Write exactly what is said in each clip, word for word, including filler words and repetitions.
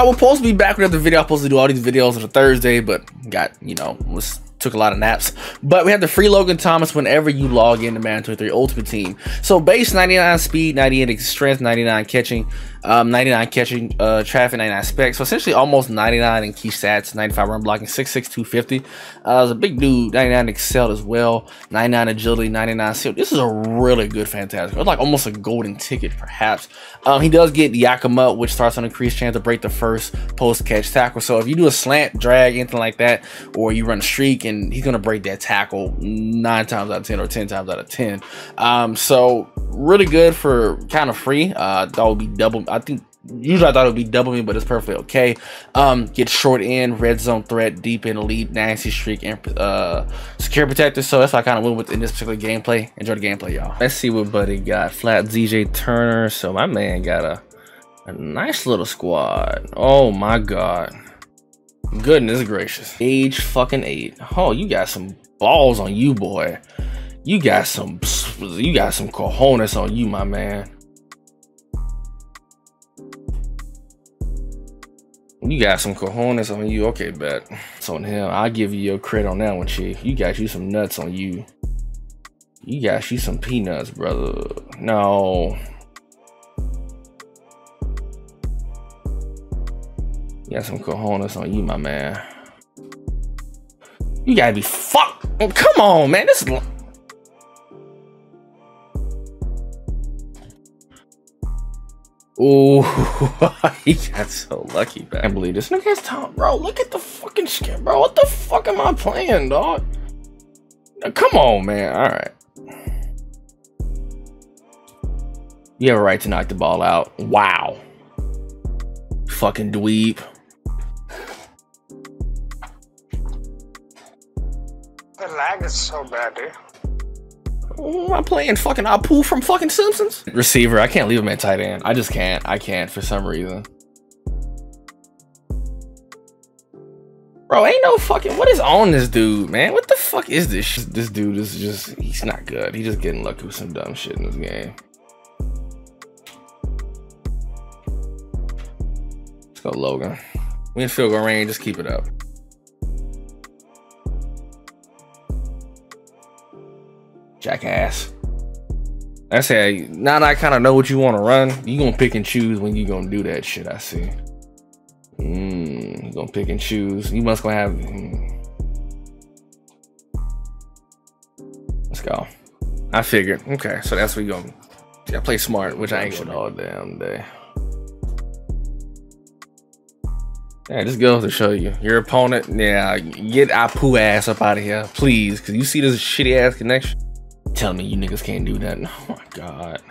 I was supposed to be back with the video. I was supposed to do all these videos on a Thursday, but got, you know, was took a lot of naps. But we had the free Logan Thomas whenever you log in to Man twenty-three Ultimate Team. So base ninety-nine speed, ninety-eight strength, ninety-nine catching, um, ninety-nine catching, uh, traffic, ninety-nine specs. So essentially almost ninety-nine in key stats, ninety-five run blocking, six six, two fifty. Uh, I was a big dude, ninety-nine excelled as well, ninety-nine agility, ninety-nine seal. This is a really good fantastic. It's like almost a golden ticket, perhaps. Um, he does get Yakima, which starts on increased chance to break the first post catch tackle. So if you do a slant, drag, anything like that, or you run a streak, and he's gonna break that tackle nine times out of ten or ten times out of ten. Um, so really good for kind of free. Uh, that would be double. I think usually I thought it would be double me, but it's perfectly okay. Um, get short end, red zone threat, deep end lead, nasty streak, and uh, secure protector. So that's what I kind of went with in this particular gameplay. Enjoy the gameplay, y'all. Let's see what buddy got. Flat D J Turner. So my man got a a nice little squad. Oh my god. Goodness gracious. Age fucking eight. Oh, you got some balls on you, boy. You got some you got some cojones on you, my man. You got some cojones on you. Okay, bet. It's on him. I'll give you your credit on that one, chief. You got you some nuts on you. You got you some peanuts, brother. No. You got some cojones on you, my man. You gotta be fucked. Oh, come on, man. This is. Oh, he got so lucky, man. I can't believe this nigga has Tom, bro. Look at the fucking skin, bro. What the fuck am I playing, dog? Now, come on, man. All right. You have a right to knock the ball out. Wow. Fucking dweeb. The lag is so bad, dude. Oh, I'm playing fucking Apu from fucking Simpsons. Receiver, I can't leave him at tight end. I just can't. I can't for some reason. Bro, ain't no fucking. What is on this dude, man? What the fuck is this? This dude is just. He's not good. He's just getting lucky with some dumb shit in this game. Let's go, Logan. We in field goal range. Just keep it up. Jackass. I say, now that I kind of know what you want to run, you gonna pick and choose when you gonna do that shit. I see. Mm, you gonna pick and choose. You must gonna have. Mm. Let's go. I figured. Okay, so that's what you gonna. I play smart, which I ain't gonna all damn day. Yeah, this goes to show you your opponent. Yeah, get Apu ass up out of here, please, because you see this shitty ass connection. Tell me you niggas can't do that. Oh my god.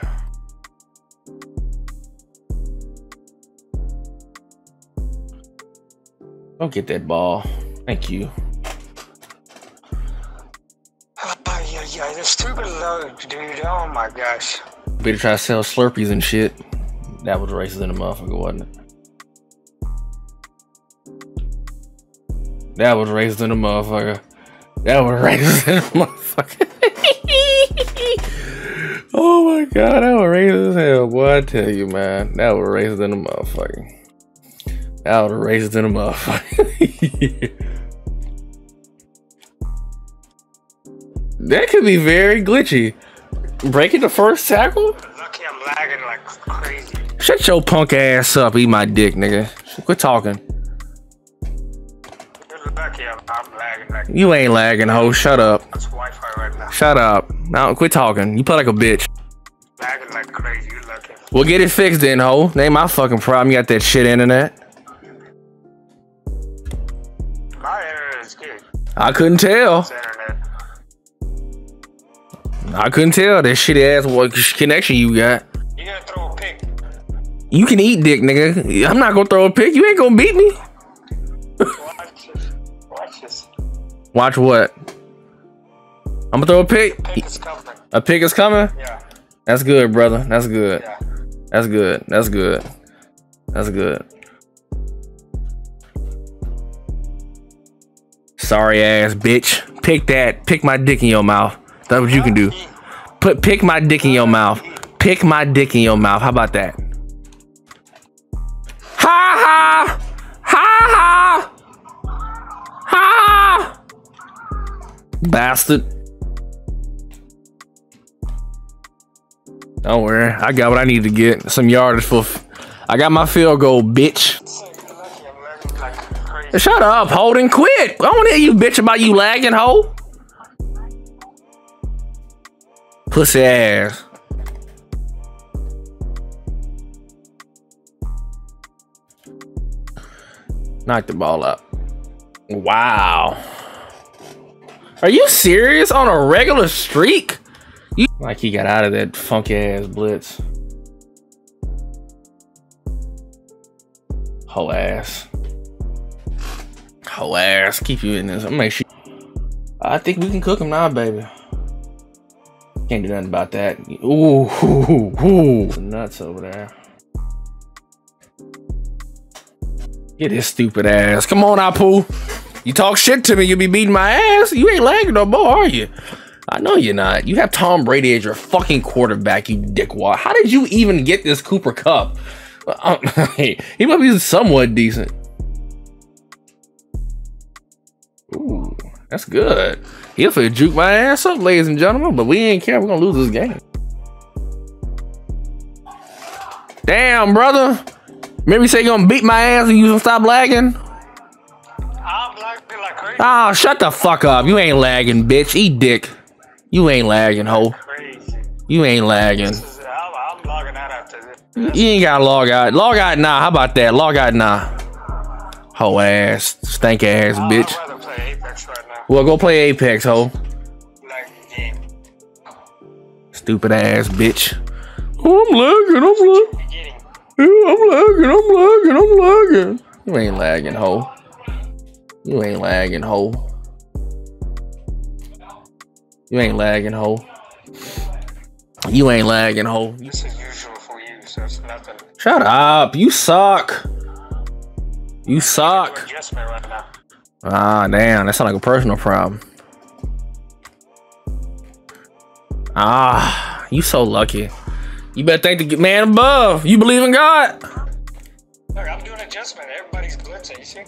Don't get that ball. Thank you. Oh yeah, yeah, this stupid load, dude. Oh my gosh. Better try to sell Slurpees and shit. That was racist in the motherfucker, wasn't it? That was racist in the motherfucker. That was racist in the motherfucker. Oh my god, that was racist as hell, boy. I tell you, man. That was racist in the motherfucker. That was racist in the motherfucker. That could be very glitchy. Breaking the first tackle? Lucky I'm lagging like crazy. Shut your punk ass up, eat my dick, nigga. Quit talking. I'm lagging, like, you ain't lagging, ho. Shut up. That's Wi-Fi right now. Shut up. Now quit talking. You play like a bitch. Lagging like crazy. You lucky. Well, get it fixed then, ho. That ain't my fucking problem. You got that shit internet. My internet is good. I couldn't tell. I couldn't tell that shitty ass what connection you got. You gonna throw a pick? You can eat dick, nigga. I'm not gonna throw a pick. You ain't gonna beat me. Watch what? I'm gonna throw a pick. A pick is coming. A pick is coming? Yeah. That's good, brother. That's good. Yeah. That's good. That's good. That's good. Sorry ass bitch. Pick that. Pick my dick in your mouth. That's what you can do. Put pick my dick in your mouth. Pick my dick in your mouth. How about that? Ha ha! ha, ha, ha, ha, bastard. Don't worry, I got what I need to get. Some yardage for, f I got my field goal, bitch. Shut up, Holden, quit. I don't want to hear you bitch about you lagging, ho. Pussy ass. Knock the ball up. Wow. Are you serious? On a regular streak? You like he got out of that funky ass blitz. Whole ass. Whole ass. Keep you in this. I'm make sure. I think we can cook him now, baby. Can't do nothing about that. Ooh, ooh, ooh. Nuts over there. Get his stupid ass. Come on, Apu. You talk shit to me, you'll be beating my ass. You ain't lagging no more, are you? I know you're not. You have Tom Brady as your fucking quarterback, you dickwad. How did you even get this Cooper Cup? He must be somewhat decent. Ooh, that's good. He'll finna juke my ass up, ladies and gentlemen, but we ain't care. We're gonna lose this game. Damn, brother. Remember you say you're gonna beat my ass and you gonna stop lagging? I'm lagging like crazy. Ah, oh, shut the fuck up. You ain't lagging, bitch. Eat dick. You ain't lagging, ho. Crazy. You ain't lagging. Is, I'm, I'm logging out after this. That's you ain't gotta log out. Log out now. How about that? Log out now. Ho ass. Stank ass, oh, bitch. I'd rather play Apex right now. Well, go play Apex, ho. Like, yeah. Stupid ass, bitch. Oh, I'm lagging. I'm lagging. Yeah, I'm lagging, I'm lagging, I'm lagging. You ain't lagging, ho. You ain't lagging, ho. You ain't lagging, ho. You ain't lagging, ho. This is usual for you, so it's nothing. Shut up, you suck. You suck. Ah, damn, that sounds like a personal problem. Ah, you so lucky. You better thank the man above. You believe in God. Look, I'm doing adjustment. Everybody's blitzing, you see?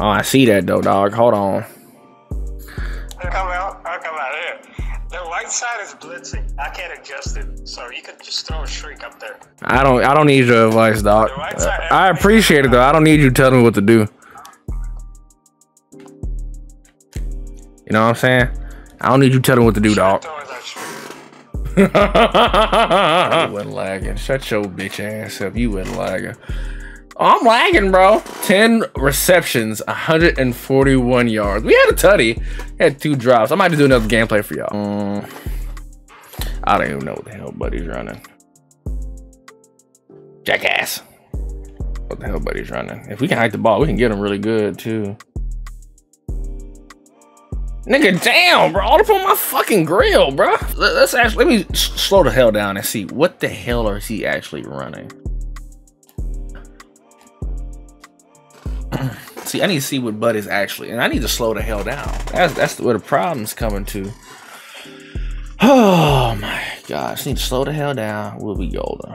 Oh, I see that though, dog. Hold on. Look, I'm out. Look, I'm out here. The right side is blitzing. I can't adjust it, so you could just throw a shriek up there. I don't. I don't need your advice, dog. The right side, I appreciate it though. I don't need you telling me what to do. You know what I'm saying? I don't need you telling me what to do, dog. You wasn't lagging. Shut your bitch ass up. You wasn't lagging. Oh, I'm lagging, bro. ten receptions, one hundred forty-one yards. We had a tutty. We had two drops. I might have to do another gameplay for y'all. Um, I don't even know what the hell buddy's running. Jackass. What the hell buddy's running? If we can hike the ball, we can get him really good, too. Nigga, damn, bro, all up on my fucking grill, bro. Let's actually, let me slow the hell down and see what the hell is he actually running. See, I need to see what Bud is actually, and I need to slow the hell down. That's, that's where the problem's coming to. Oh my gosh, I need to slow the hell down. We'll be golden.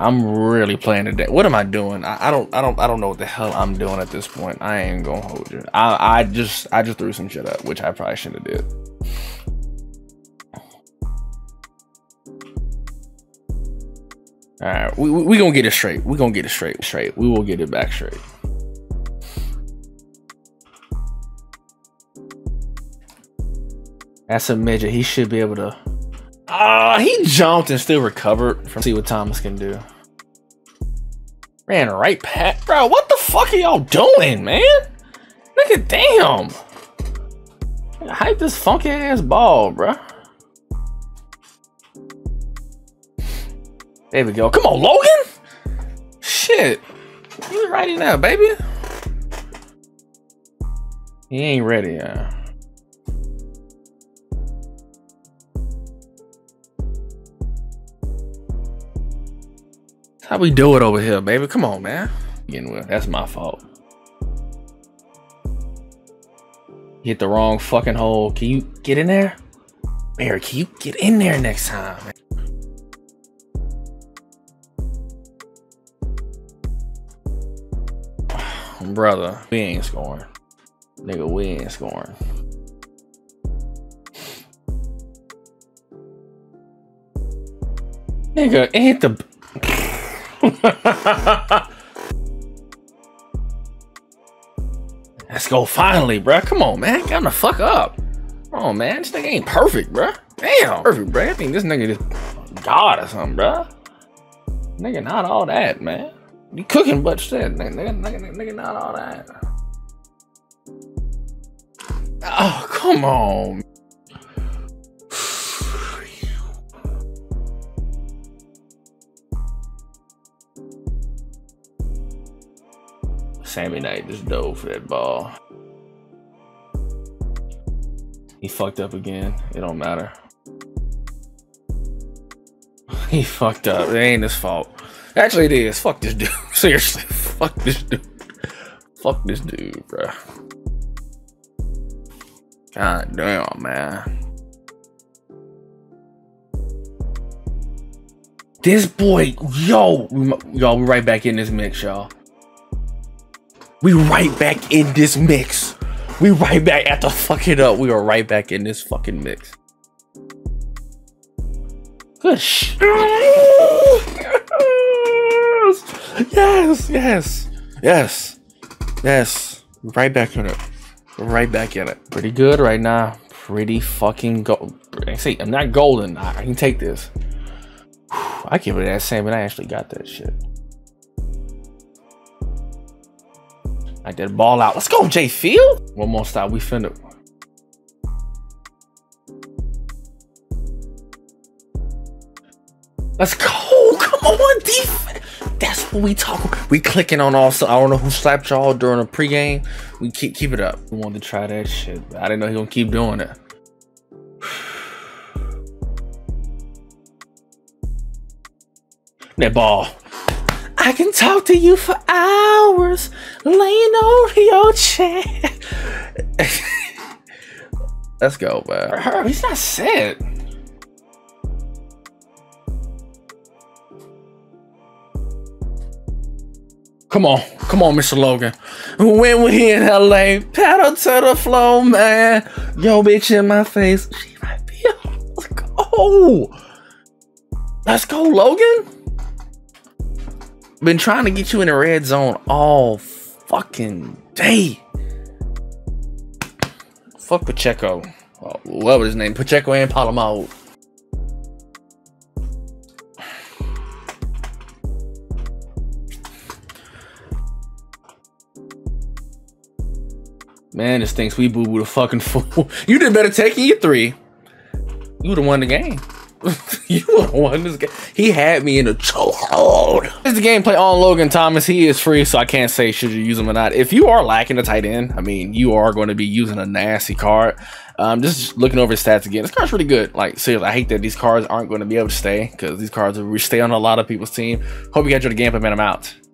I'm really playing today. What am I doing? I, I don't, I don't, I don't know what the hell I'm doing at this point. I ain't gonna hold you. I, I just, I just threw some shit up, which I probably shouldn't have did. All right, we, we, we gonna get it straight. We gonna get it straight, straight. We will get it back straight. That's a midget. He should be able to. Uh, he jumped and still recovered. From see what Thomas can do. Ran right past. Bro, what the fuck are y'all doing, man? Nigga, damn. Nigga, hype this funky ass ball, bro. There we go. Come on, Logan. Shit. He's right in there, baby. He ain't ready, yeah. How we do it over here, baby? Come on, man. Getting with that's my fault. Hit the wrong fucking hole. Can you get in there, Mary? Can you get in there next time? brother, we ain't scoring. Nigga, we ain't scoring. Nigga, ain't the... Let's go finally, bruh. Come on, man. Get him the fuck up. Come on, man. This nigga ain't perfect, bruh. Damn. Perfect, bruh. I think this nigga just God or something, bruh. Nigga, not all that, man. You cooking but shit. Nigga, nigga, nigga, nigga, not all that. Oh, come on. Sammy Knight just dove for that ball. He fucked up again. It don't matter. He fucked up. It ain't his fault. Actually, it is. Fuck this dude. Seriously. Fuck this dude. Fuck this dude, bro. God damn, man. This boy, yo. Y'all, we right back in this mix, y'all. We right back in this mix. We right back after fuck it up. We are right back in this fucking mix. Good shit. Yes, yes, yes, yes. Right back in it. Right back in it. Pretty good right now. Pretty fucking gold. See, I'm not golden. I can take this. I give it that same, but I actually got that shit. I did ball out. Let's go, Jay Field. One more stop. We finna. Let's go. Come on, defense. That's what we talk about. We clicking on all. So I don't know who slapped y'all during a pregame. We keep keep it up. We wanted to try that shit. I didn't know he gonna keep doing it. That ball. I can talk to you for hours, laying on your chair. Let's go, man. He's not sad. Come on, come on, Mister Logan. When we in L A, paddle to the floor, man. Yo, bitch in my face. She might be. Let's go. Let's go, Logan. Been trying to get you in the red zone all fucking day. Fuck Pacheco. Oh, what was his name? Pacheco and Palomar. Man, this thinks we boo-boo the fucking fool. You did better taking your three. You would have won the game. You won this game. He had me in a chokehold. This is the gameplay on Logan Thomas. He is free, so I can't say should you use him or not. If you are lacking a tight end, I mean, you are going to be using a nasty card. Um, just looking over his stats again. This card's pretty good. Like, seriously, I hate that these cards aren't going to be able to stay because these cards will stay on a lot of people's team. Hope you guys enjoyed the gameplay, man. I'm out.